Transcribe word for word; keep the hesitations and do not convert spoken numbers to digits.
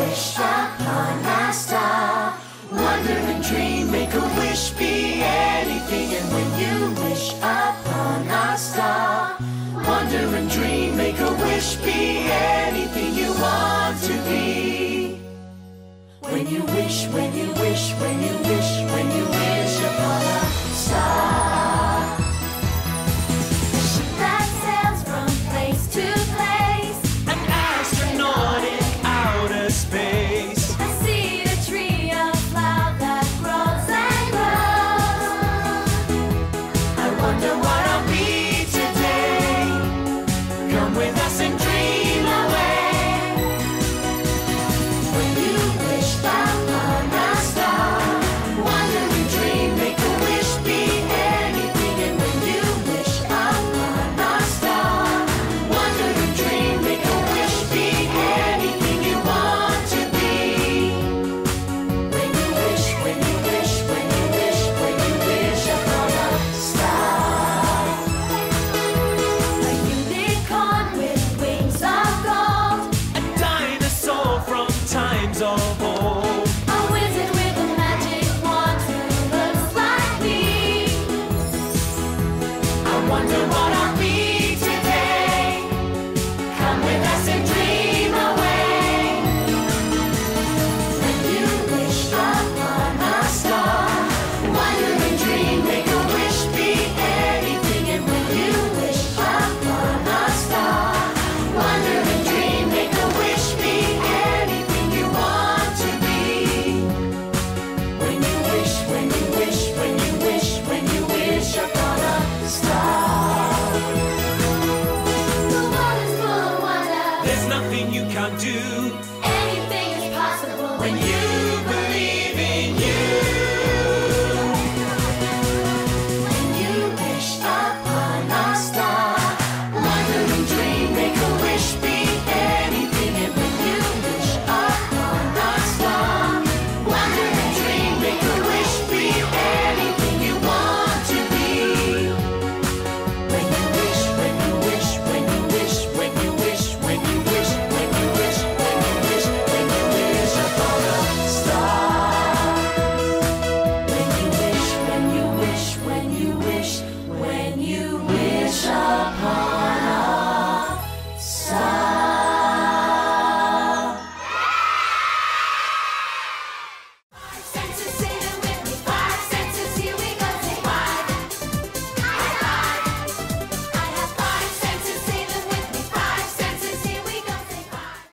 wish upon a star. Wonder and dream, make a wish, be anything. And when you wish upon a star, wonder and dream, make a wish, be anything you want to be. When you wish, when you wish, when you wish, when